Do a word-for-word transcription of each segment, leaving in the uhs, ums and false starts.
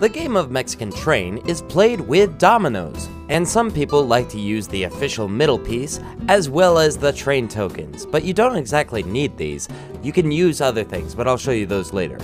The game of Mexican Train is played with dominoes, and some people like to use the official middle piece as well as the train tokens, but you don't exactly need these. You can use other things, but I'll show you those later.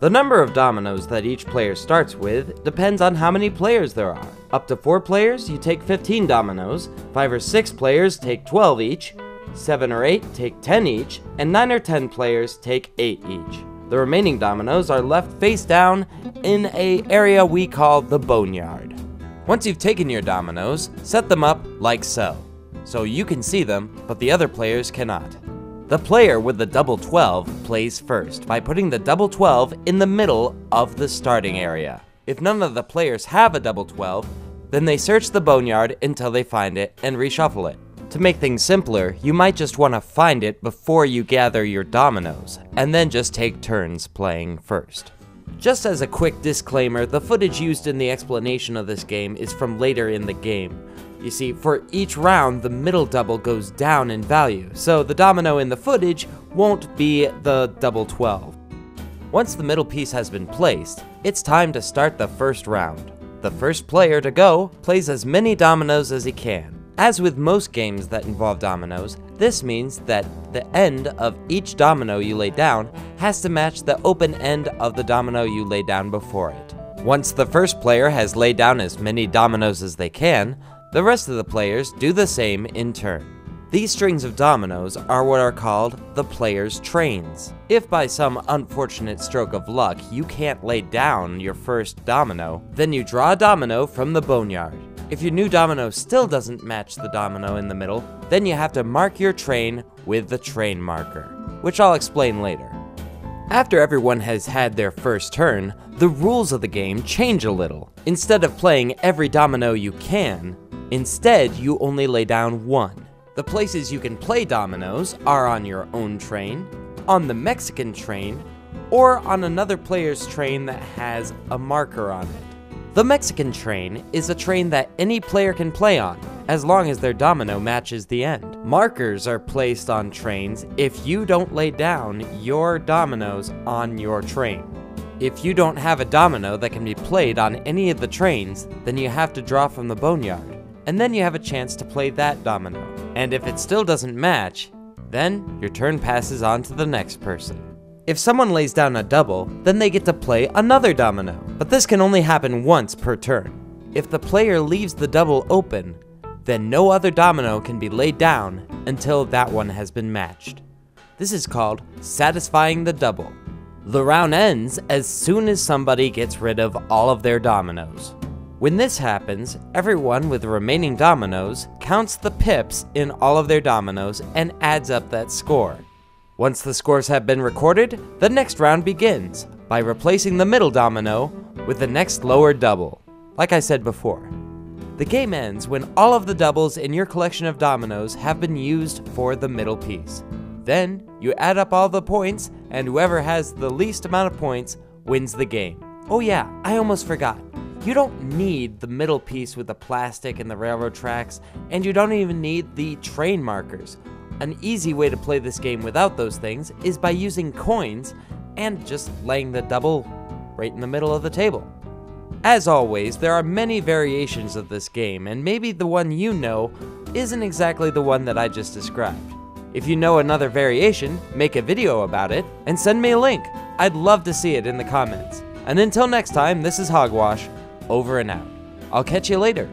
The number of dominoes that each player starts with depends on how many players there are. Up to four players, you take fifteen dominoes, five or six players take twelve each, seven or eight take ten each, and nine or ten players take eight each. The remaining dominoes are left face down in an area we call the Boneyard. Once you've taken your dominoes, set them up like so, so you can see them, but the other players cannot. The player with the double twelve plays first by putting the double twelve in the middle of the starting area. If none of the players have a double twelve, then they search the Boneyard until they find it and reshuffle it. To make things simpler, you might just want to find it before you gather your dominoes, and then just take turns playing first. Just as a quick disclaimer, the footage used in the explanation of this game is from later in the game. You see, for each round, the middle double goes down in value, so the domino in the footage won't be the double twelve. Once the middle piece has been placed, it's time to start the first round. The first player to go plays as many dominoes as he can. As with most games that involve dominoes, this means that the end of each domino you lay down has to match the open end of the domino you lay down before it. Once the first player has laid down as many dominoes as they can, the rest of the players do the same in turn. These strings of dominoes are what are called the players' trains. If by some unfortunate stroke of luck you can't lay down your first domino, then you draw a domino from the Boneyard. If your new domino still doesn't match the domino in the middle, then you have to mark your train with the train marker, which I'll explain later. After everyone has had their first turn, the rules of the game change a little. Instead of playing every domino you can, instead you only lay down one. The places you can play dominoes are on your own train, on the Mexican train, or on another player's train that has a marker on it. The Mexican train is a train that any player can play on, as long as their domino matches the end. Markers are placed on trains if you don't lay down your dominoes on your train. If you don't have a domino that can be played on any of the trains, then you have to draw from the Boneyard, and then you have a chance to play that domino. And if it still doesn't match, then your turn passes on to the next person. If someone lays down a double, then they get to play another domino, but this can only happen once per turn. If the player leaves the double open, then no other domino can be laid down until that one has been matched. This is called satisfying the double. The round ends as soon as somebody gets rid of all of their dominoes. When this happens, everyone with the remaining dominoes counts the pips in all of their dominoes and adds up that score. Once the scores have been recorded, the next round begins by replacing the middle domino with the next lower double, like I said before. The game ends when all of the doubles in your collection of dominoes have been used for the middle piece. Then you add up all the points, and whoever has the least amount of points wins the game. Oh yeah, I almost forgot. You don't need the middle piece with the plastic and the railroad tracks, and you don't even need the train markers. An easy way to play this game without those things is by using coins and just laying the double right in the middle of the table. As always, there are many variations of this game, and maybe the one you know isn't exactly the one that I just described. If you know another variation, make a video about it and send me a link. I'd love to see it in the comments. And until next time, this is Hogwash, over and out. I'll catch you later.